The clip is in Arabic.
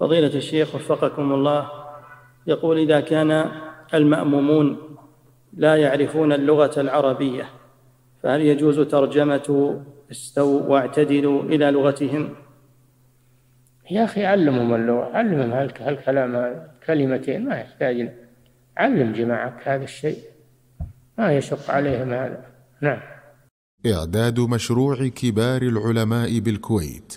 فضيلة الشيخ وفقكم الله يقول: إذا كان المأمومون لا يعرفون اللغة العربية فهل يجوز ترجمة استووا واعتدلوا إلى لغتهم؟ يا أخي علمهم اللغة، علمهم هالكلام، كلمتين ما يحتاجنا، علم جماعك هذا الشيء ما يشق عليهم هذا. نعم. إعداد مشروع كبار العلماء بالكويت